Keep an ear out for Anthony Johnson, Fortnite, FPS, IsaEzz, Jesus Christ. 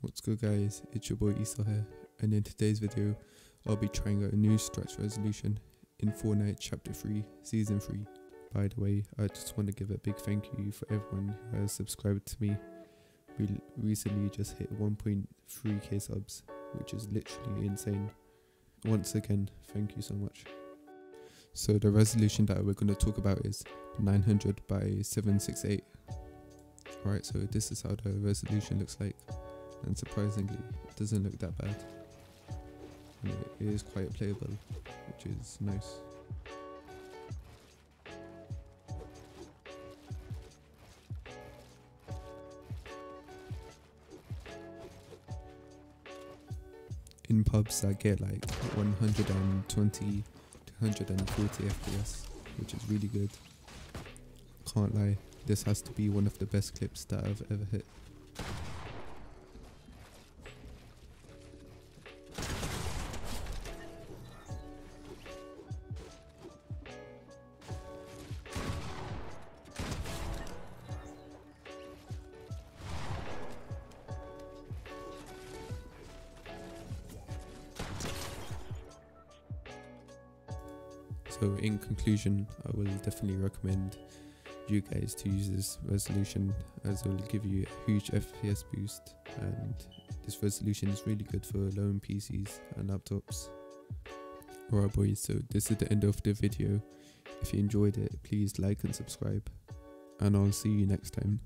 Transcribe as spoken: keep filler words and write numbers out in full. What's good guys, it's your boy Isa here, and in today's video I'll be trying out a new stretch resolution in Fortnite Chapter three Season three. By the way, I just want to give a big thank you for everyone who has subscribed to me. We recently just hit one point three K subs, which is literally insane. Once again, thank you so much. So the resolution that we're going to talk about is nine hundred by seven sixty-eight. Alright, so this is how the resolution looks like. And surprisingly, it doesn't look that bad. You know, it is quite playable, which is nice. In pubs, I get like one hundred twenty to one hundred forty F P S, which is really good. Can't lie, this has to be one of the best clips that I've ever hit. So in conclusion, I will definitely recommend you guys to use this resolution, as it will give you a huge F P S boost, and this resolution is really good for low-end P Cs and laptops. Alright boys, so this is the end of the video. If you enjoyed it, please like and subscribe, and I'll see you next time.